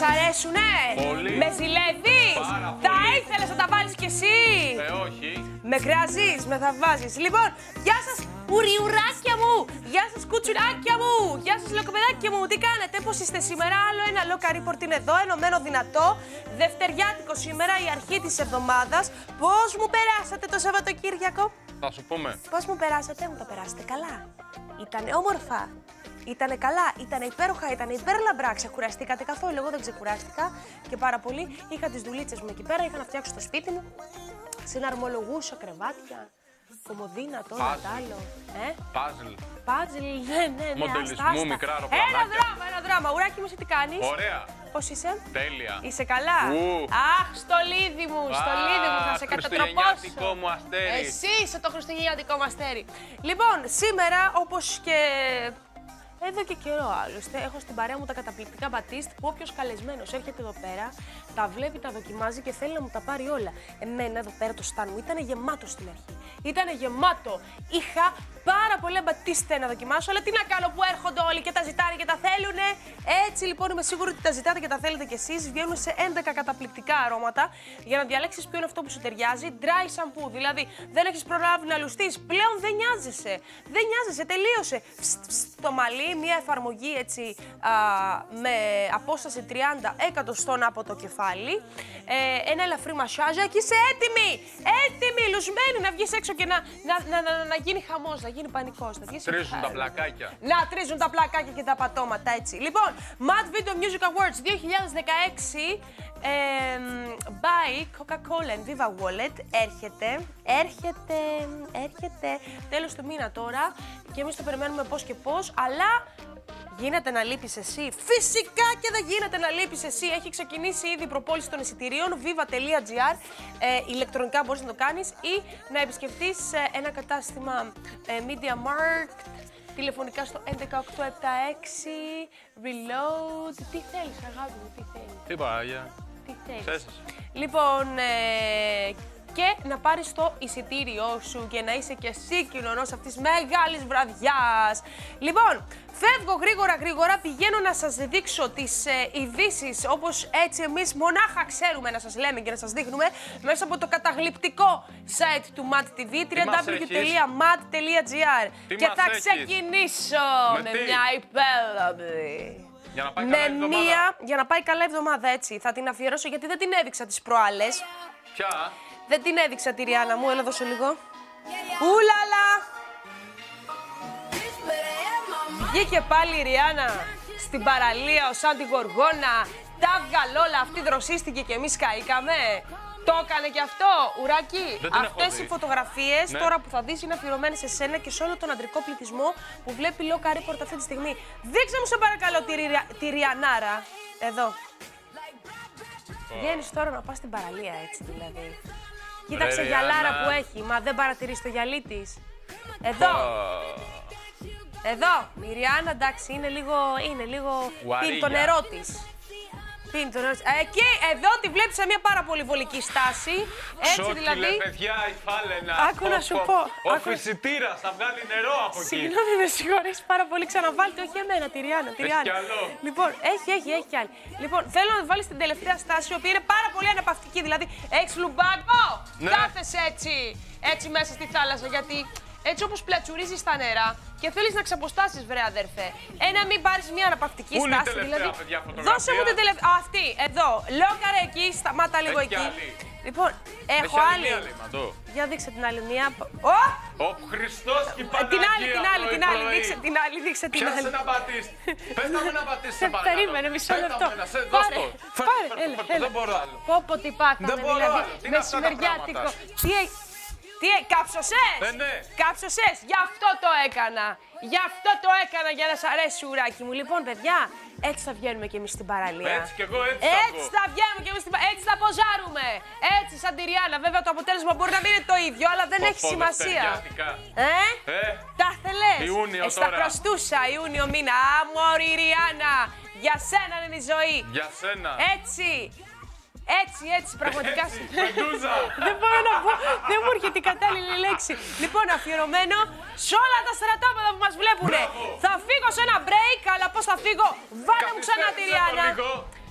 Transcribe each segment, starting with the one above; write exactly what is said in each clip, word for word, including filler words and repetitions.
Σ' αρέσουνε? Πολύ. Με ζηλεύεις? Θα ήθελες να τα βάλεις κι εσύ? Ε, όχι. Με κράζεις, με θα βάζεις. Λοιπόν, γεια σας ουριουράκια μου, γεια σας κουτσουράκια μου, γεια σας λοκοπεδάκια μου. Τι κάνετε, πώς είστε σήμερα? Άλλο ένα Loka Report είναι εδώ, ενωμένο δυνατό. Δευτεριάτικο σήμερα, η αρχή της εβδομάδας. Πώς μου περάσατε το Σαββατοκύριακο? Θα σου πούμε. Πώς μου περάσατε? Μου τα περάσατε καλά? Ήτανε όμορφα? Ήτανε καλά, ήτανε υπέροχα, ήτανε υπέρλαμπρα. Ξεκουραστήκατε καθόλου? Εγώ δεν ξεκουράστηκα και πάρα πολύ. Είχα τις δουλίτσες μου εκεί πέρα, είχα να φτιάξω το σπίτι μου. Συναρμολογούσα κρεβάτια, κομμωδίνα, το ένα τ' άλλο. Ε? Πάζλ. Πάζλ, ναι, ναι, ναι. Μοντελισμού, μικρά αεροπλανάκια. Ένα δράμα, ένα δράμα. Ουράκι μου, σε τι κάνεις? Ωραία. Πώς είσαι? Τέλεια. Είσαι καλά? Ου. Αχ, στολίδι μου, στολίδι μου, θα σε κατατροπώσω. Χριστουγεννιάτικο μου αστέρι. Εσύ είσαι το χριστουγεννιάτικο μου αστέρι. Λοιπόν, σήμερα όπως και. Εδώ και καιρό άλλωστε έχω στην παρέα μου τα καταπληκτικά μπατίστ που όποιος καλεσμένος έρχεται εδώ πέρα, τα βλέπει, τα δοκιμάζει και θέλει να μου τα πάρει όλα. Εμένα εδώ πέρα το στάν μου ήταν γεμάτο στην αρχή. Ήταν γεμάτο. Είχα πάρα πολλά μπατίστ να δοκιμάσω, αλλά τι να κάνω που έρχονται όλοι και τα ζητάνε και τα θέλουνε. Έτσι λοιπόν είμαι σίγουρη ότι τα ζητάτε και τα θέλετε κι εσείς. Βγαίνουν σε έντεκα καταπληκτικά αρώματα για να διαλέξεις ποιο είναι αυτό που σου ταιριάζει. Dry shampoo, δηλαδή δεν έχεις προλάβει να λουστείς. Πλέον δεν νοιάζεσαι. Δεν νοιάζεσαι, τελείωσε. Φσ, φσ, το μαλλί. Μια εφαρμογή έτσι α, με απόσταση τριάντα εκατοστών από το κεφάλι, ε, ένα ελαφρύ μασάζα και είσαι έτοιμη! Έτοιμη, λουσμένη να βγεις έξω και να, να, να, να, να γίνει χαμός, να γίνει πανικός. Να τρίζουν τα πλακάκια. Να τρίζουν τα πλακάκια και τα πατώματα έτσι. Λοιπόν, Mad Video Music Awards δύο χιλιάδες δεκαέξι ε, by Coca-Cola and Viva Wallet έρχεται, έρχεται, έρχεται τέλος του μήνα τώρα και εμείς το περιμένουμε πώς και πώς, αλλά γίνεται να λείπεις εσύ? Φυσικά και δεν γίνεται να λείπεις εσύ. Έχει ξεκινήσει ήδη η προπόληση των εισιτηρίων. viva τελεία gr ε, ηλεκτρονικά μπορείς να το κάνεις ή να επισκεφτείς ένα κατάστημα ε, Media Markt τηλεφωνικά στο ένα ένα οκτώ επτά έξι. Reload. Τι θέλεις αγάπη μου, τι θέλεις? Τι πάγια. Τι θέλεις? Λοιπόν, ε, και να πάρεις το εισιτήριό σου και να είσαι και εσύ κοινωνός αυτής της μεγάλης βραδιάς. Λοιπόν, φεύγω γρήγορα γρήγορα, πηγαίνω να σας δείξω τις ε, ειδήσεις όπως έτσι εμείς μονάχα ξέρουμε να σας λέμε και να σας δείχνουμε μέσα από το καταγλυπτικό site του Mad τι βι, double-u double-u double-u τελεία mad τελεία gr. Και θα ξεκινήσω με, με μια υπέλαμπη. Για να πάει με καλά η εβδομάδα. Μία, για να πάει καλά η εβδομάδα έτσι, θα την αφιερώσω γιατί δεν την έδειξα τις προάλλες. Ποια? Δεν την έδειξα τη Ριάννα μου, έλα δώσω λίγο. Ουλαλα! Βγήκε πάλι η Ριάννα στην παραλία, ως σαν τη Γοργόνα. Τα βγαλ' όλα, αυτή δροσίστηκε και εμείς καήκαμε. Το έκανε και αυτό, ουράκι. Αυτές οι φωτογραφίες ναι. τώρα που θα δεις είναι αφιερωμένες σε σένα και σε όλο τον αντρικό πληθυσμό που βλέπει Loka Report αυτή τη στιγμή. Δείξε μου σε παρακαλώ τη, Ρι... τη Ριανάρα. Εδώ. Βγαίνεις τώρα να πας στην παραλία έτσι δηλαδή. Κοίταξε γυαλάρα που έχει, μα δεν παρατηρείς το γυαλί της. Εδώ. Εδώ. Η Ριάννα εντάξει είναι λίγο, είναι λίγο, πίνει το νερό της. Πίνει το νερό της. Εκεί, εδώ τη βλέπεις σε μια πάρα πολύ βολική στάση. Έτσι δηλαδή. Σόκυλε παιδιά η φάλαινα. Άκου να σου πω. Ο φυσιτήρας θα βγάλει νερό από εκεί. Συγγνώμη με συγχωρείς πάρα πολύ, ξαναβάλτε όχι εμένα τη Ριάννα. Έχει κι άλλο. Λοιπόν, έχει, έχει, έχει κι άλλη. Λοιπόν, θέλω να βάλεις την τελευταία στάση, η οποία είναι πάρα πολύ αναπαυτική. Δηλαδή, έχεις λουμπάκο, κάθεσαι έτσι, έτσι μέσα στη θάλασσα γιατί. Έτσι όπως πλατσουρίζεις στα νερά και θέλεις να ξαποστάσεις, βρε αδερφέ. Ε, να μην πάρεις μια αναπαυτική Πού στάση. Δηλαδή, παιδιά, δώσε μου την τελευταία. Αυτή, εδώ. Loka ρε εκεί, σταμάτα λίγο έχει εκεί. Άλλη. Λοιπόν, έχω έχει άλλη. άλλη. Για δείξε την άλλη μία. Ο! Ο Χριστός και η Παναγία. Την άλλη, την άλλη, πρωί, την άλλη. Πρωί. Δείξε την άλλη, δείξε την άλλη. Πιάσε να πατήσεις. Πες να μην απατήσεις, σε παρακαλώ. Περίμενε, μισό λεπτό. Πάρε, πάρε, έλα, έλα. Δεν μπορώ άλλο. Πόπο τι πάθαμε, δηλαδή, μεσημεριάτικο. Τι, κάψωσες! Ναι, ναι. Κάψωσες! Γι' αυτό το έκανα! Γι' αυτό το έκανα για να σ' αρέσει ουράκι μου. Λοιπόν, παιδιά, έτσι θα βγαίνουμε κι εμείς στην παραλία. Έτσι κι εγώ έτσι, έτσι θα, θα βγαίνουμε κι εμείς στην παραλία. Έτσι θα ποζάρουμε. Έτσι σαν τη Ριάννα. Βέβαια, το αποτέλεσμα μπορεί να μην είναι το ίδιο, αλλά δεν Πο, έχει σημασία. Ε? ε? Τα θέλες. Ιούνιο ε, τώρα. Τα χρωστούσα, Ιούνιο μήνα. Αμόρι Ριάννα. Για σένα είναι η ζωή. Για σένα. Έτσι. Έτσι, έτσι, πραγματικά. Έτσι, δεν μπορώ να πω, δεν μου έρχεται η κατάλληλη λέξη. Λοιπόν, αφιερωμένο σε όλα τα στρατόπεδα που μας βλέπουνε. Μπράβο. Θα φύγω σε ένα break, αλλά πώς θα φύγω, βάλε μου ξανά τη Ριάννα.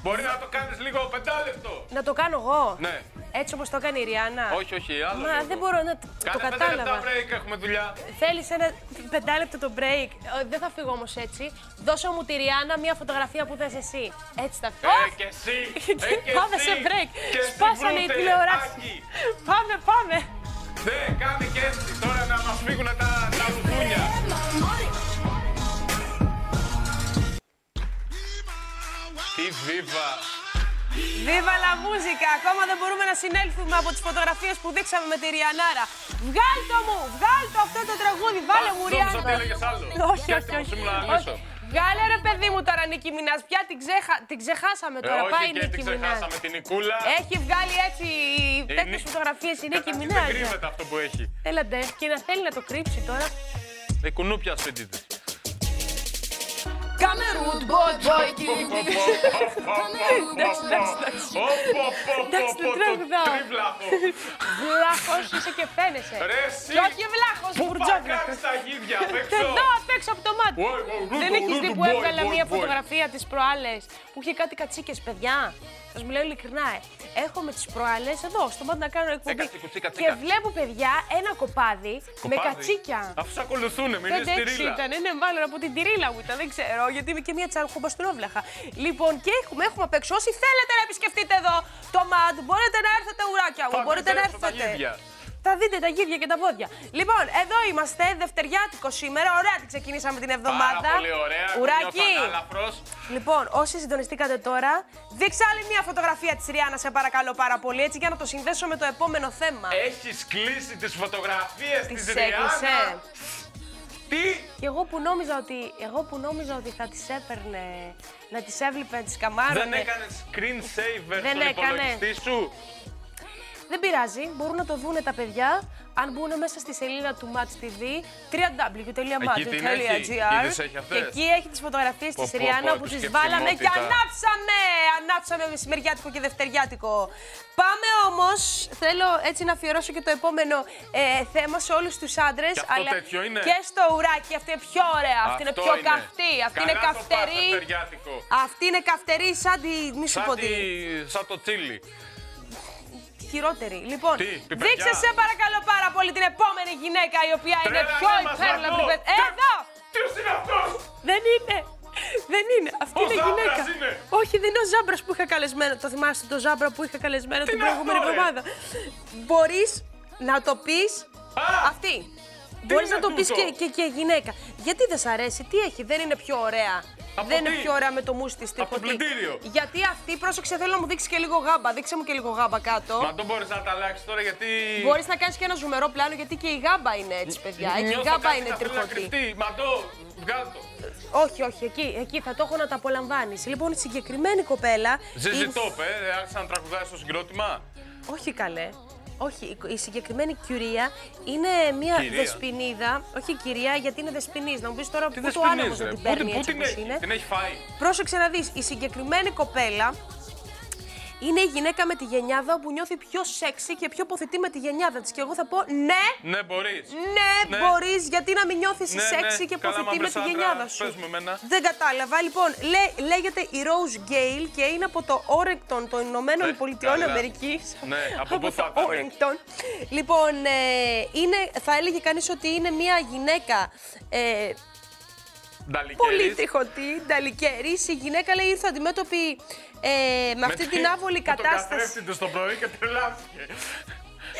Μπορεί να το κάνεις λίγο πεντάλεπτο. Να το κάνω εγώ. Ναι. Έτσι όπως το έκανε η Ριάννα. Όχι, όχι, άλλο. Μα δεν μπορώ να το κατάλαβα. Κάνε πέντε λεπτά break, έχουμε δουλειά. Θέλεις ένα πεντάλεπτο το break. Δεν θα φύγω όμως έτσι. Δώσε μου τη Ριάννα μια φωτογραφία που θες εσύ. Έτσι θα φύγω. Ε, και εσύ. Πάμε σε break. Σπάσανε οι τηλεοράσεις. Πάμε, πάμε. Ναι, κάνε και έτσι τώρα να μας φύγουν τα, τα λουκούνια. Τι βίβα! Βίβα la μουσικα! Ακόμα δεν μπορούμε να συνέλθουμε από τις φωτογραφίες που δείξαμε με τη Ριανάρα. Βγάλτο μου! Βγάλτο αυτό το τραγούδι! Βάλε μου, Ριάννα! Όχι, όχι, όχι. Βγάλε ρε παιδί μου τώρα Νίκη Μινάζ. Πια την, ξέχα... την ξεχάσαμε τώρα. Ε, πάει η Νίκη Μινάζ. Έχει βγάλει έτσι τέτοιες φωτογραφίες η Νίκη Μινάζ. Δεν κρύβεται αυτό που έχει. Έλατε. Και να θέλει να το κρύψει τώρα. Ε, κουνούπια σπίτι της. Καμερούν, boy, boy, κίνδυνο. Εντάξει, εντάξει, εντάξει. Εντάξει, δεν τραγουδάω. Βλάχος είσαι και φαίνεσαι. Και όχι βλάχος, μπουρτζόκλα. Εδώ απ' έξω από το μάτι. Δεν έχεις δει που έβγαλα μία φωτογραφία τις προάλλες που είχε κάτι κατσίκες, παιδιά. Σας μιλάω ειλικρινά. Έχω με τις προάλλες εδώ, στο μάτι να κάνω εκπομπή. Και βλέπω, παιδιά, ένα κοπάδι με κατσίκια. Αφού σε ακολουθούνε, μην είναι στηρίλα. Ναι, μάλλον από την τυρίλα μου ήταν, δεν ξέρω, γιατί είμαι και μία τσαρχούμπα στον όβλαχα. Λοιπόν, και έχουμε, έχουμε απ' έξω. Όσοι θέλετε να επισκεφτείτε εδώ το ΜΑΤ, μπορείτε να έρθετε ουράκια μου, μπορείτε να έρθετε. Τα δείτε τα γύρια και τα πόδια. Λοιπόν, εδώ είμαστε, Δευτεριάτικο σήμερα. Ωραία, την ξεκινήσαμε την εβδομάδα. Πάρα πολύ ωραία. Ουράκι. Λοιπόν, όσοι συντονιστήκατε τώρα, δείξα άλλη μια φωτογραφία της Ριάννα, σε παρακαλώ πάρα πολύ, έτσι για να το συνδέσω με το επόμενο θέμα. Έχεις κλείσει τις φωτογραφίες της Ριάννα. Τι! Και εγώ που νόμιζα ότι, εγώ που νόμιζα ότι θα τις έπαιρνε, να τις έβλεπε, τις καμάρωνε. Δεν έκανες screen saver στον υπολογιστή σου. Δεν πειράζει, μπορούν να το δούνε τα παιδιά αν μπουν μέσα στη σελίδα του Mad τι βι double-u double-u double-u τελεία mad τελεία gr. Και εκεί έχει τις φωτογραφίες της Ριάννα που τις βάλαμε και ανάψαμε! Ανάψαμε μεσημεριάτικο και δευτεριάτικο. Πάμε όμως, θέλω έτσι να αφιερώσω και το επόμενο ε, θέμα σε όλους τους άντρες. Και, αλλά και στο ουράκι, αυτή είναι πιο ωραία, αυτή είναι πιο είναι. καυτή, αυτή Καλά είναι καυτερή. Αυτή είναι καυτερή σαν τη μισοποντή. Σαν το τσίλι. Χειρότερη. Λοιπόν, τι, δείξε σε παρακαλώ πάρα πολύ την επόμενη γυναίκα η οποία Τρέλα, είναι πιο υπέρλαμπτη. Εδώ! Ποιος είναι αυτός! Δεν είναι! Δεν είναι! Αυτή ο είναι η γυναίκα. Είναι. Όχι, δεν είναι ο Ζάμπρας που είχα καλεσμένο. Το θυμάστε το Ζάμπρα που είχα καλεσμένο τι την προηγούμενη εβδομάδα. Μπορείς να το πεις αυτή. Μπορείς να το πεις και, και, και γυναίκα. Γιατί δεν σ' αρέσει, τι έχει, δεν είναι πιο ωραία. Από δεν τι? είναι πιο ωραία με το μουστι τη τριχωτή. Γιατί αυτή, πρόσεξε, θέλω να μου δείξει και λίγο γάμπα. Δείξε μου και λίγο γάμπα κάτω. Μα δεν μπορεί να τα αλλάξει τώρα γιατί. Μπορεί να κάνει και ένα ζουμερό πλάνο γιατί και η γάμπα είναι έτσι, παιδιά. Νι, η γάμπα είναι τριχωτή. Μα το βγάλω το. Όχι, όχι, εκεί, εκεί θα το έχω να τα απολαμβάνει. Λοιπόν, η συγκεκριμένη κοπέλα. Ζεζιτόπ, ε, άρχισε να τραγουδάει στο συγκρότημα. Όχι καλέ. Όχι, η συγκεκριμένη κυρία είναι μια κυρία. δεσποινίδα. Όχι κυρία, γιατί είναι δεσποινής. Να μου πεις τώρα τι πού το άνεμος να την παίρνει πού, έτσι πού την, είναι. την έχει φάει. Πρόσεξε να δεις, η συγκεκριμένη κοπέλα είναι η γυναίκα με τη γενιάδα που νιώθει πιο σεξι και πιο υποθετή με τη γενιάδα της. Και εγώ θα πω ναι, ναι μπορείς, ναι, ναι. μπορείς γιατί να μην νιώθεις ναι, σεξι ναι. και υποθετή με τη γενιάδα σου. Δεν κατάλαβα. Λοιπόν, λέ, λέγεται η Rose Gale και είναι από το Όρεγκτον των Ηνωμένων ε, Πολιτειών Αμερικής. Ναι, από, από το Όρεγκτον. Λοιπόν, ε, είναι, θα έλεγε κανείς ότι είναι μια γυναίκα... Ε, πολύ τριχωτή, νταλικερής. Η γυναίκα λέει ήρθε αντιμέτωπη ε, με, με αυτή την άβολη κατάσταση. Με τον καθρέφτη στο πρωί και τρελάθηκε.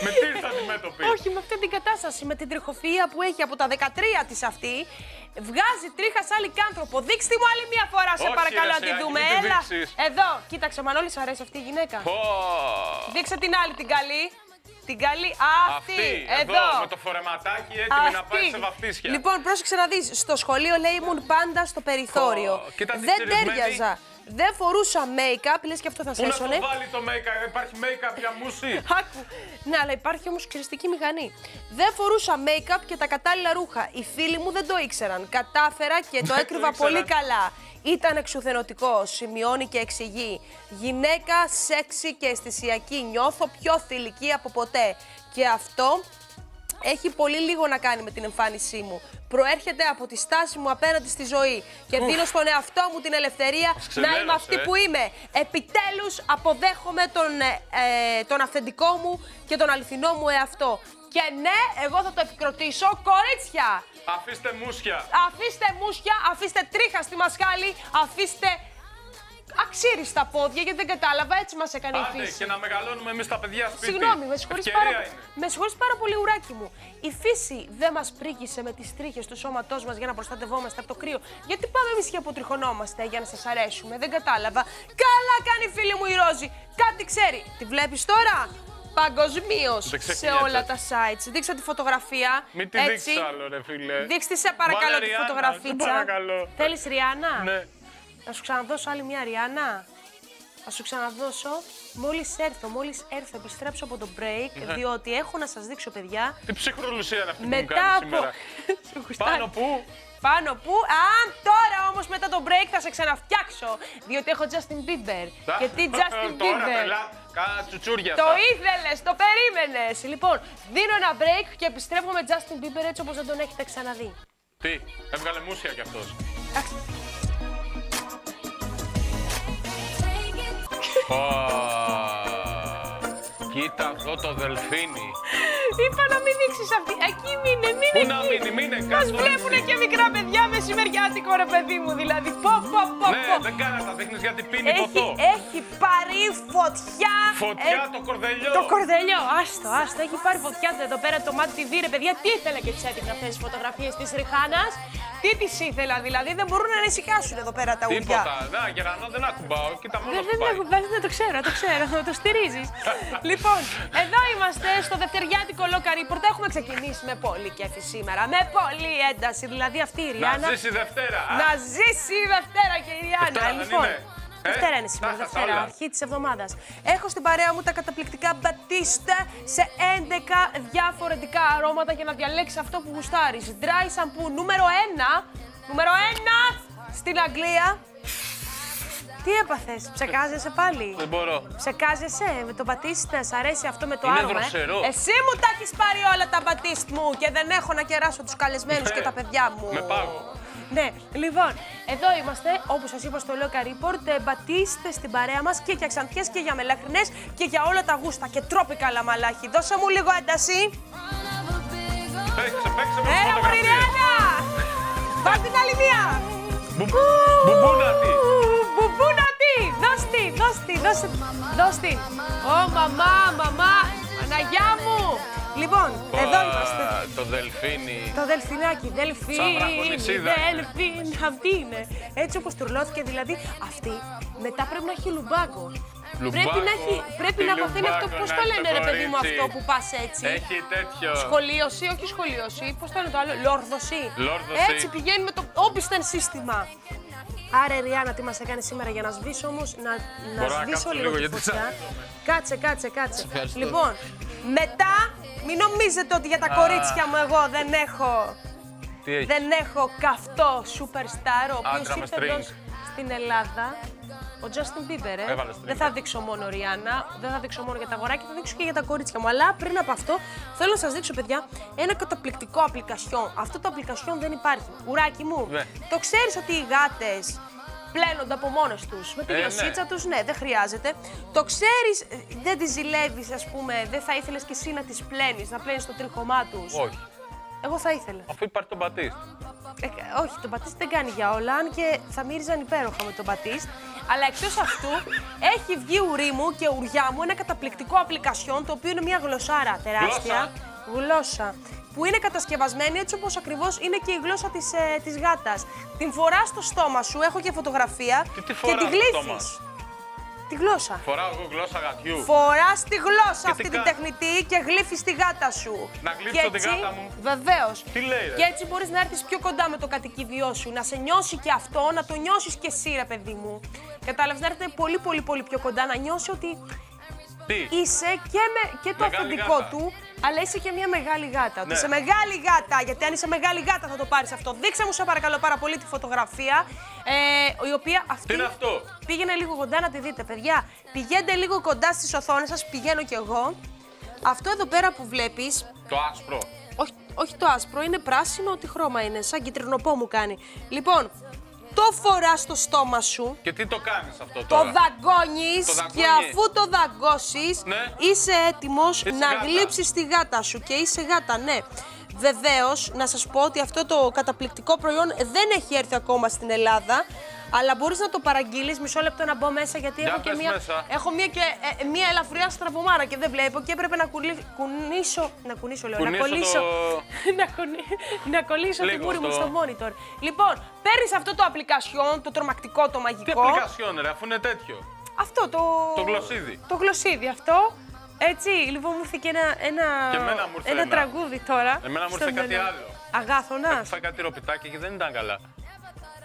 Με τι ήρθε αντιμέτωπη. Όχι, με αυτή την κατάσταση, με την τριχοφυΐα που έχει από τα δεκατρία της αυτή. Βγάζει τρίχα σαν λικάνθρωπο. Δείξτε μου άλλη μία φορά, σε παρακαλώ, να τη δούμε. Έλα, εδώ. Κοίταξε, Μανώλη, σ' αρέσει αυτή η γυναίκα. Δείξε την άλλη την καλή. Την καλή, αυτή, αυτή εδώ. εδώ. Με το φορεματάκι έτοιμη να πάει σε βαφτίσια. Λοιπόν, πρόσεξε να δεις. Στο σχολείο λέει ήμουν πάντα στο περιθώριο. Oh, δεν τέριαζα. Δεν φορούσα make-up, λες και αυτό θα σε έσωνε. Πού να το βάλει το make-up, υπάρχει make-up για μουσί. Άκου. Ναι, αλλά υπάρχει όμως κρυστική μηχανή. Δεν φορούσα make-up και τα κατάλληλα ρούχα. Οι φίλοι μου δεν το ήξεραν. Κατάφερα και το έκρυβα πολύ καλά. Ήταν εξουθενωτικό, σημειώνει και εξηγεί. Γυναίκα, σεξι και αισθησιακή. Νιώθω πιο θηλυκή από ποτέ. Και αυτό έχει πολύ λίγο να κάνει με την εμφάνισή μου. Προέρχεται από τη στάση μου απέναντι στη ζωή. Και δίνω στον εαυτό μου την ελευθερία να είμαι αυτή που είμαι. Επιτέλους αποδέχομαι τον, ε, τον αυθεντικό μου και τον αληθινό μου εαυτό. Και ναι, εγώ θα το επικροτήσω, κορίτσια! Αφήστε μουσια! Αφήστε μουσια, αφήστε τρίχα στη μασχάλη, αφήστε αξίριστα πόδια, γιατί δεν κατάλαβα, έτσι μας έκανε Άντε, η φύση. Και να μεγαλώνουμε εμείς τα παιδιά σπίτι. Συγγνώμη, με συγχωρείς πάρα, πάρα πολύ, ουράκι μου. Η φύση δεν μας πρίκησε με τις τρίχες του σώματός μας για να προστατευόμαστε από το κρύο. Γιατί πάμε εμείς και αποτριχωνόμαστε για να σας αρέσουμε, δεν κατάλαβα. Καλά κάνει, φίλη μου, η Ρόζη. Κάτι ξέρει. Τη βλέπεις τώρα? Παγκοσμίως σε όλα τα sites. Δείξα τη φωτογραφία. Μην τη δείξεις άλλο, ρε φίλε. Δείξτε, σε παρακαλώ, τη φωτογραφίτσα. Θέλεις Ριάννα? Ναι. Να σου ξαναδώσω άλλη μια Ριάννα. Να σου ξαναδώσω. Μόλις έρθω, μόλις έρθω, επιστρέψω από το break, ναι. Διότι έχω να σας δείξω, παιδιά. Τι ψυχρολουσία είναι αυτή που μου κάνεις σήμερα. Πάνω που... Πάνω που... Α, τώρα όμως μετά το break θα σε ξαναφτιάξω, διότι έχω Justin Bieber. Γιατί Justin Bieber. Κάνα τσουτσούρια. Το ήθελες, το περίμενες. Λοιπόν, δίνω ένα break και επιστρέφω με Justin Bieber έτσι όπως δεν τον έχετε ξαναδεί. Τι, έβγαλε μουσια κι αυτός. Κοίτα αυτό το δελφίνι. Είπα να μην δείξεις αυτή. Εκεί μείνε, μείνε. Πού να μείνει, μείνε κάτω. Μας βλέπουνε και μικρά παιδιά μεσημεριάτικο, ρε παιδί μου. Δηλαδή, πω, πω, πω. Ναι, δεν κάνα τα δείχνεις γιατί πίνει ποτό. Έχει πάρει φωτιά. Φωτιά το κορδελιό. Το κορδελιό, άστο, άστο. Έχει πάρει φωτιά εδώ πέρα το Mad τι βι, ρε παιδιά. Τι ήθελα και τις έδειχνα αυτές τις φωτογραφίες της Ριχάνας. Τι τις ήθελα, δηλαδή. Δεν μπορούν να ανησυχάσουν εδώ πέρα τα ουριά. Να, γερανό δεν ακουμπάω. Κοίτα μόνο δεν ακουμπάζει, δεν το ξέρω, το ξέρω. Το στηρίζεις. Λοιπόν, εδώ είμαστε στο δευτεριάτικο Λοκαρίπορτ. Έχουμε ξεκινήσει με πολύ κέφι σήμερα. Με πολύ ένταση. Δηλαδή αυτή η Ριάννα. Να ζήσει η Δευτέρα. Να ζήσει η Δευτέρα και η Ριάννα. Λοιπόν, ε, Δευτέρα είναι σήμερα, Δευτέρα, αρχή της εβδομάδας. Έχω στην παρέα μου τα καταπληκτικά μπατίστα σε έντεκα διαφορετικά αρώματα για να διαλέξεις αυτό που γουστάρεις. Dry shampoo νούμερο ένα, νούμερο ένα στην Αγγλία. Τι έπαθες, ψεκάζεσαι πάλι? Δεν μπορώ. Ψεκάζεσαι με το μπατίστα, σ' αρέσει αυτό με το άρωμα. Είναι δροσερό. Ε. Εσύ μου τα έχεις πάρει όλα τα μπατίστ μου και δεν έχω να κεράσω τους καλεσμένους και τα παιδιά μου. Με πάγω. Ναι, λοιπόν, εδώ είμαστε, όπως σας είπα στο Λοκαρίπορτ, μπατίστε στην παρέα μας και για ξανθιές και για μελαχρινές και για όλα τα γούστα και τρόπικα λαμαλάχη. Δώσε μου λίγο ένταση. Παίξε, παίξε με Έλα μου Ριάννα! Πάρ' την άλλη μία. Μπουμπούνατη. Μπουμπούνατη. Δώσ' τη, δώσ' τη, δώσ' τη. Ω μαμά, μαμά, Παναγιά μου. Λοιπόν, Πα, εδώ είμαστε. Το δελφίνι. Το δελφινάκι. Δελφίνι. Δελφίνι. Αυτή είναι. Έτσι όπως τουρλώθηκε, δηλαδή αυτή μετά πρέπει να έχει λουμπάκο. Λουμπάκο, πρέπει να, έχει, πρέπει να μαθαίνει αυτό. Πώς το λένε, ρε παιδί μου, αυτό που πας έτσι. Έχει τέτοιο. Σχολίωση, όχι σχολίωση. Πώς το λένε το άλλο. Λόρδωση. Λόρδωση. Έτσι πηγαίνει με το όμπισθεν σύστημα. Άρα, Ριάννα, τι μας έκανε σήμερα για να σβήσω όμως. Να, να σβήσω να λίγο, λίγο τη φωτιά. Κάτσε, κάτσε, κάτσε. Λοιπόν, μετά. Μην νομίζετε ότι για τα κορίτσια μου εγώ δεν έχω, δεν έχω καυτό superstar, ο οποίος ήρθε εδώ στην Ελλάδα, ο Justin Bieber, ε. Δεν θα δείξω μόνο Ριάννα, δεν θα δείξω μόνο για τα αγοράκια, θα δείξω και για τα κορίτσια μου. Αλλά πριν από αυτό θέλω να σας δείξω, παιδιά, ένα καταπληκτικό application. Αυτό το application δεν υπάρχει. Ουράκι μου, ναι. Το ξέρεις ότι οι γάτες πλένονται από μόνες τους, με τη λιωσίτσα ε, ναι. τους, ναι, δεν χρειάζεται. Το ξέρεις, δεν τη ζηλεύεις, ας πούμε, δεν θα ήθελες κι εσύ να τις πλένεις, να πλένεις το τρίχωμά τους. Όχι. Εγώ θα ήθελα. Αφού υπάρχει τον μπατίστ. Ε, όχι, τον μπατίστ δεν κάνει για όλα, αν και θα μύριζαν υπέροχα με τον μπατίστ. Αλλά εκτός αυτού, έχει βγει ουρί μου και ουριά μου ένα καταπληκτικό application, το οποίο είναι μια γλωσσάρα τεράστια. Γλώσσα. Γλώσσα, που είναι κατασκευασμένη έτσι όπως ακριβώς είναι και η γλώσσα της, ε, της γάτας. Την φοράς στο στόμα σου, έχω και φωτογραφία και, τι και τη γλύφεις. Τη γλώσσα. Φοράω εγώ γλώσσα γατιού. Φοράς τη γλώσσα και αυτή την κα... τεχνητή και γλύφεις τη γάτα σου. Να γλύψω τη γάτα μου. Βεβαίως. Τι λέει, ρε. Και έτσι μπορείς να έρθεις πιο κοντά με το κατοικίδιό σου, να σε νιώσει και αυτό, να το νιώσεις και εσύ, ρε παιδί μου. Κατάλαβες, να έρθετε πολύ πολύ πολύ πιο κοντά, να νιώσει ότι τι? Είσαι και, με, και το αυθεντικό του, αλλά είσαι και μια μεγάλη γάτα. Ναι. Ότι είσαι μεγάλη γάτα, γιατί αν είσαι μεγάλη γάτα θα το πάρεις αυτό. Δείξε μου, σε παρακαλώ πάρα πολύ, τη φωτογραφία, ε, η οποία αυτή... Τι είναι αυτό? Πήγαινε λίγο κοντά να τη δείτε, παιδιά. Πηγαίνετε λίγο κοντά στις οθόνες σας, πηγαίνω κι εγώ. Αυτό εδώ πέρα που βλέπεις... Το άσπρο. Ο, όχι το άσπρο, είναι πράσινο, τι χρώμα είναι, σαν κυτρινοπό μου κάνει. Λοιπόν, το φοράς στο στόμα σου. Και τι το κάνεις αυτό τώρα? Το δαγκώνεις, το δαγκώνεις. Και αφού το δαγκώσεις, ναι, είσαι έτοιμος Είσαι να γάτα. γλύψεις τη γάτα σου. Και είσαι γάτα, ναι. Βεβαίως, να σας πω ότι αυτό το καταπληκτικό προϊόν δεν έχει έρθει ακόμα στην Ελλάδα, αλλά μπορείς να το παραγγείλεις. Μισό λεπτό να μπω μέσα, γιατί Για έχω και μία, έχω μία, και, ε, μία ελαφριά στραβωμάρα και δεν βλέπω και έπρεπε να κουλί, κουνήσω, να κουνήσω λέω, κουνήσω να κολλήσω, το... να, κουνί, να κολλήσω την μούρη μου στο monitor. Λοιπόν, παίρνεις αυτό το application, το τρομακτικό, το μαγικό. Τι application ρε, αφού είναι τέτοιο. Αυτό το... Το γλωσσίδι. Το γλωσσίδι αυτό. Έτσι, λοιπόν, μου ήρθε και ένα, ένα, και ένα τραγούδι τώρα. Εμένα μου ήρθε κάτι μενό. άλλο. Αγάθωνα. Έφυσα κάτι ροπιτάκι και δεν ήταν καλά.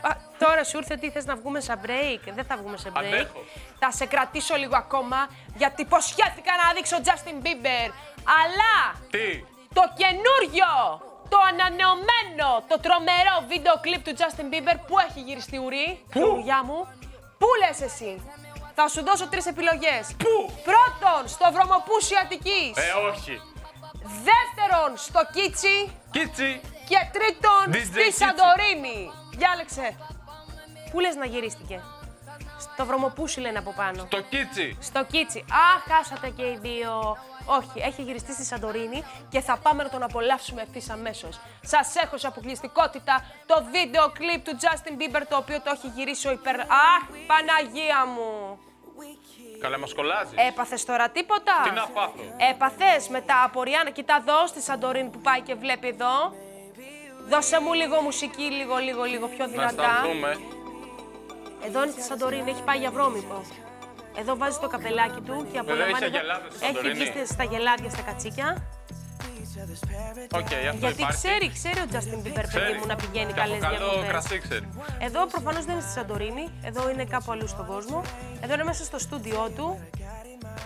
Α, τώρα σου ήρθε τι, θες να βγούμε σε break? Δεν θα βγούμε σε break. Αντέχω. Θα σε κρατήσω λίγο ακόμα, γιατί υποσχέθηκα να δείξω Justin Bieber. Αλλά τι? Το καινούριο, το ανανεωμένο, το τρομερό βίντεο κλιπ του Justin Bieber που έχει γυριστεί ουρί. Πού? Μου. Πού λες εσύ? Θα σου δώσω τρεις επιλογές. Πού? Πρώτον, στο βρωμοπούσι Αττικής. Ε, όχι. Δεύτερον, στο Κίτσι. Κίτσι. Και τρίτον, ντι τζέι στη Κίτσι. Σαντορίνη. Διάλεξε. Πού λες να γυρίστηκε? Στο βρωμοπούσι λένε από πάνω. Στο Κίτσι. Στο Κίτσι. Α, χάσατε και οι δύο. Όχι, έχει γυριστεί στη Σαντορίνη και θα πάμε να τον απολαύσουμε ευθύς αμέσως. Σας έχω σε αποκλειστικότητα το βίντεο κλιπ του Justin Bieber, το οποίο το έχει γυρίσει ο υπερ... Αχ, Παναγία μου! Καλά μας κολλάζεις. Έπαθες τώρα τίποτα? Τι να πάθω? Έπαθες μετά από Ριάννα. Κοίτα εδώ στη Σαντορίνη που πάει και βλέπει εδώ. Δώσε μου λίγο μουσική, λίγο, λίγο, λίγο πιο δυνατά. Να σταθούμε. Εδώ είναι στη Σαντορίνη, έχει πάει για βρώμικο. Εδώ βάζει το καπελάκι του και απολαμβάνει. Έχει βγει στα γελάδια, στα κατσίκια. Okay, αυτό γιατί υπάρχει. ξέρει, ξέρει ο Justin Bieber, παιδί μου, να πηγαίνει καλές διακοπές. Εδώ προφανώς δεν είναι στη Σαντορίνη, εδώ είναι κάπου αλλού στον κόσμο. Εδώ είναι μέσα στο στούντιό του.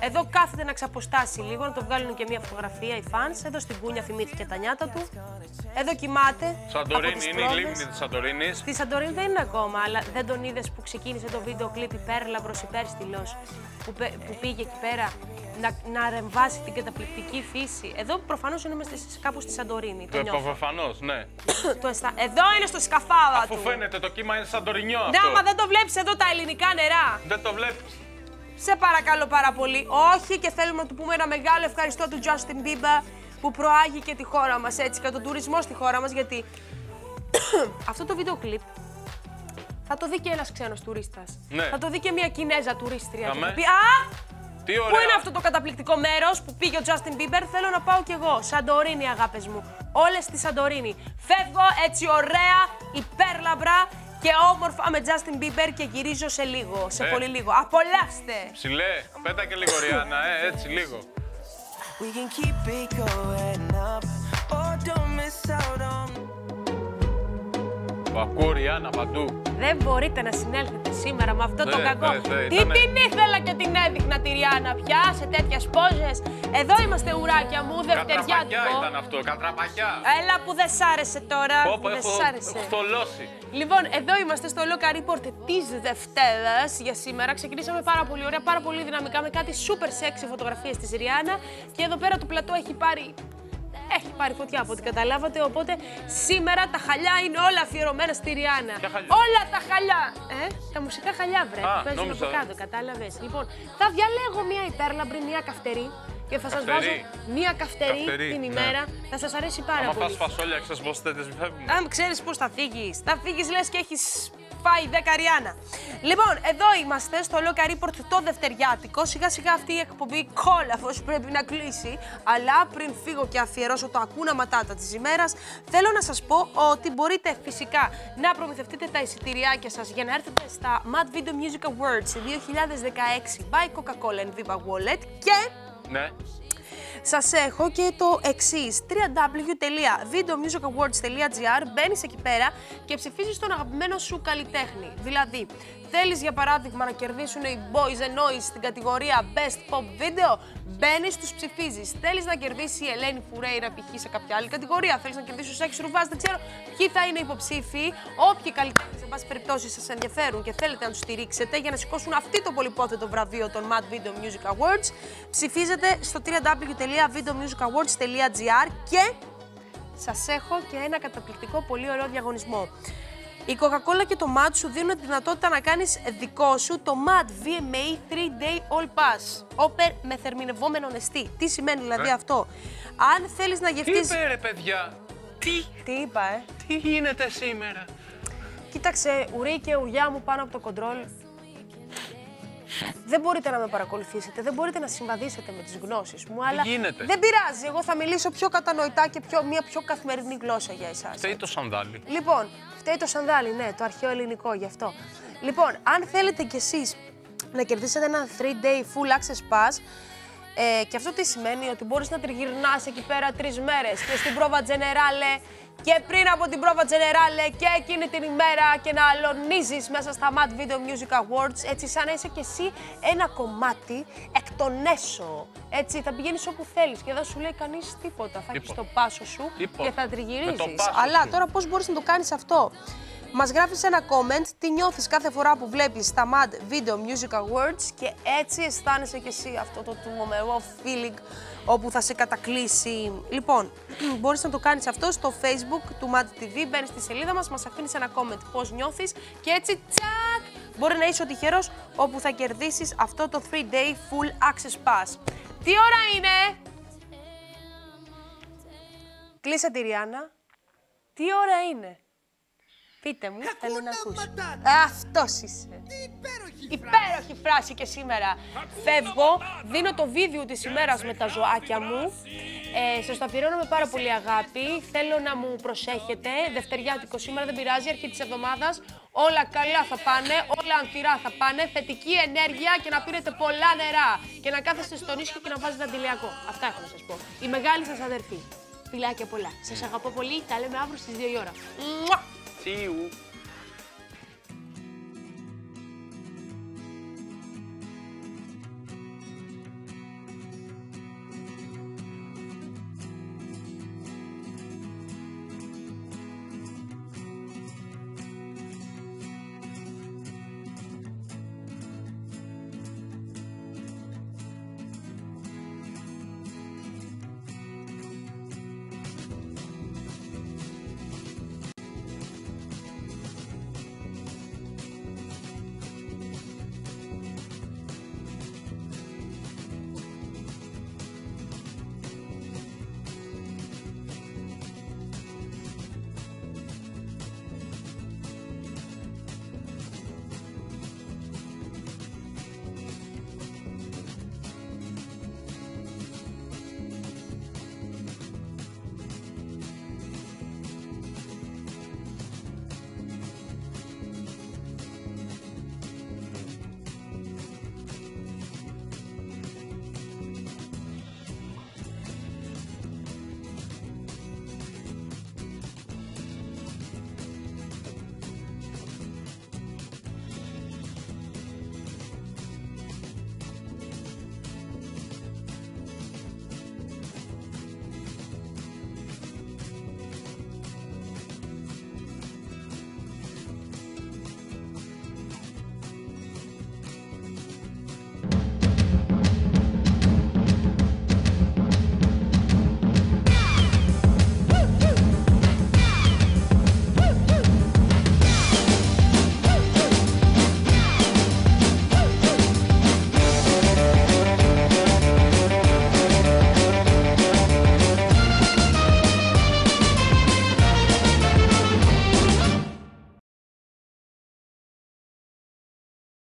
Εδώ κάθεται να ξαποστάσει λίγο, να το βγάλουν και μια φωτογραφία οι fans. Εδώ στην κούνια θυμήθηκε τα νιάτα του. Εδώ κοιμάται. Σαντορίνη, είναι η λίμνη της Σαντορίνης. Στη Σαντορίνη δεν είναι ακόμα, αλλά δεν τον είδες που ξεκίνησε το βίντεο κλιπ υπέρλαμπρος, υπέρστυλος, που, που πήγε εκεί πέρα να, να ρεμβάσει την καταπληκτική φύση. Εδώ προφανώς είναι κάπου στη Σαντορίνη. Το, το προφανώς, ναι. Εδώ είναι στο σκαφάβα Αφού του. Αφού φαίνεται το κύμα είναι σαντορινιό αυτό. Ναι, μα δεν το βλέπεις εδώ τα ελληνικά νερά. Δεν το βλέπεις. Σε παρακαλώ πάρα πολύ. Όχι, και θέλουμε να του πούμε ένα μεγάλο ευχαριστώ του Justin Bieber που προάγει και τη χώρα μας έτσι και τον τουρισμό στη χώρα μας, γιατί αυτό το βίντεο κλιπ θα το δει και ένας ξένος τουρίστας. Ναι. Θα το δει και μια Κινέζα τουρίστρια. Αμέ. Και θα πει, α! Τι ωραία. Πού είναι αυτό το καταπληκτικό μέρος που πήγε ο Justin Bieber? Θέλω να πάω κι εγώ. Σαντορίνη, αγάπες μου. Όλες στη Σαντορίνη. Φεύγω έτσι ωραία, υπέρλαμπρα και όμορφα με Justin Bieber και γυρίζω σε λίγο, σε ε. πολύ λίγο. Απολαύστε! Ψηλέ, πέτα και λίγο Ριάννα, ε, έτσι λίγο. Το ακούω Ριάννα παντού. Δεν μπορείτε να συνέλθετε σήμερα με αυτό ναι, το κακό. Ναι, ναι, Τι ναι. την ήθελα και την έδειχνα τη Ριάννα πια σε τέτοιες πόζες. Εδώ είμαστε ουράκια μου, δευτεριάτικο. Κατραπαχιά ήταν αυτό, κατραπαχιά. Έλα που δεν σ' άρεσε τώρα, Πόπο, που δεν σ' άρεσε. Έχω στολώσει. Λοιπόν, εδώ είμαστε στο Local Report της Δευτέρας για σήμερα. Ξεκινήσαμε πάρα πολύ ωραία, πάρα πολύ δυναμικά με κάτι super sexy φωτογραφίες της Ριάννα. Και εδώ πέρα το πλατό έχει πάρει... Έχει πάρει φωτιά από ό,τι καταλάβατε, οπότε σήμερα τα χαλιά είναι όλα αφιερωμένα στη Ριάννα. Όλα τα χαλιά! Ε, τα μουσικά χαλιά, βρε. Παίζουν από κάτω, κατάλαβες. Λοιπόν, θα διαλέγω μία υπέρλαμπρη, μία καυτερή και θα σας βάζω μία καυτερή, καυτερή την ημέρα. Ναι. Θα σας αρέσει πάρα Άμα πολύ. Άμα φας φασόλια, ξέρεις πώς τέτοιες μη φεύγουν. Αν ξέρεις πώς θα φύγεις. Θα φύγεις λες και έχεις φάει δέκα Ριάννα. Λοιπόν, εδώ είμαστε στο Local Report το δευτεριάτικο. Σιγά σιγά αυτή η εκπομπή κόλαφος πρέπει να κλείσει. Αλλά πριν φύγω και αφιερώσω το ακούνα ματάτα της ημέρας, θέλω να σας πω ότι μπορείτε φυσικά να προμηθευτείτε τα εισιτηριάκια σας για να έρθετε στα Mad Video Music Awards δύο χιλιάδες δεκαέξι by Coca-Cola and Viva Wallet και... Ναι. Σας έχω και το εξής, double-u double-u double-u τελεία video music awards τελεία gr. Μπαίνεις εκεί πέρα και ψηφίζεις τον αγαπημένο σου καλλιτέχνη. Δηλαδή, θέλεις για παράδειγμα να κερδίσουν οι Boys and Noise στην κατηγορία Best Pop Video, μπαίνεις, τους ψηφίζεις. Θέλεις να κερδίσει η Ελένη Φουρέιρα π.χ. σε κάποια άλλη κατηγορία, θέλεις να κερδίσει ο Σάκης Ρουβάς, δεν ξέρω ποιοι θα είναι υποψήφοι. Όποιοι καλλιτέχνες, εν πάση περιπτώσει, σας ενδιαφέρουν και θέλετε να τους στηρίξετε για να σηκώσουν αυτή το πολυπόθετο βραβείο των Mad Video Music Awards, ψηφίζετε στο double-u double-u double-u τελεία video music awards τελεία gr και σας έχω και ένα καταπληκτικό πολύ ωραίο διαγωνισμό. Η Coca-Cola και το Mad σου δίνουν τη δυνατότητα να κάνεις δικό σου το Mad βι εμ έι three day All Pass. Όπερ με θερμινευόμενο νεστή. Τι σημαίνει δηλαδή ε? αυτό. Αν θέλεις να γευτείς... Τι είπε ρε παιδιά. Τι. Τι είπα ε. Τι γίνεται σήμερα. Κοίταξε, ουρί και ουριά μου πάνω από το κοντρόλ. Δεν μπορείτε να με παρακολουθήσετε, δεν μπορείτε να συμβαδίσετε με τις γνώσεις μου, αλλά γίνεται. Δεν πειράζει. Εγώ θα μιλήσω πιο κατανοητά και πιο, μια πιο καθημερινή γλώσσα για εσάς. Φταίει το σανδάλι. Λοιπόν, φταίει το σανδάλι, ναι, το αρχαίο ελληνικό γι' αυτό. Λοιπόν, αν θέλετε κι εσείς να κερδίσετε ένα three day full access pass, ε, και αυτό τι σημαίνει, ότι μπορείς να τριγυρνάς εκεί πέρα τρεις μέρες και στην πρόβα Generale. Και πριν από την πρόβα Generale και εκείνη την ημέρα και να αλωνίζεις μέσα στα Mad Video Music Awards, έτσι σαν να είσαι κι εσύ ένα κομμάτι εκ των έσω. Έτσι, θα πηγαίνεις όπου θέλεις και δεν σου λέει κανείς τίποτα. Θα έχεις το πάσο σου και θα τριγυρίζεις. Αλλά τώρα πώς μπορείς να το κάνεις αυτό. Μας γράφεις ένα comment, τι νιώθεις κάθε φορά που βλέπεις τα Mad Video Music Awards και έτσι αισθάνεσαι κι εσύ αυτό το τουμωμερό feeling όπου θα σε κατακλείσει. Λοιπόν, μπορείς να το κάνεις αυτό στο Facebook του Mad τι βι, μπαίνεις στη σελίδα μας, μας αφήνεις ένα comment πώς νιώθεις και έτσι τσακ μπορεί να είσαι ο τυχερός όπου θα κερδίσεις αυτό το three day Full Access Pass. Τι ώρα είναι! Κλείσε τη Ριάννα. Τι ώρα είναι! Πείτε μου, θέλω να ακούσω. Αυτός είσαι. Υπέροχη, υπέροχη φράση και σήμερα. Φεύγω, δίνω το βίντεο της ημέρας με τα ζωάκια μου. Ε, σας το αφιερώνω με πάρα πολύ αγάπη. Θέλω να μου προσέχετε. Δευτεριάτικο σήμερα, δεν πειράζει, αρχή της εβδομάδας. Όλα καλά θα πάνε, όλα ανθυρά θα πάνε. Θετική ενέργεια και να πήρετε πολλά νερά. Και να κάθεστε στον ίσιο και να βάζετε αντιλιακό. Αυτά έχω να σας πω. Η μεγάλη σας αδερφή. Φιλάκια πολλά. Σας αγαπώ πολύ. Τα λέμε αύριο στις δύο η ώρα. See you.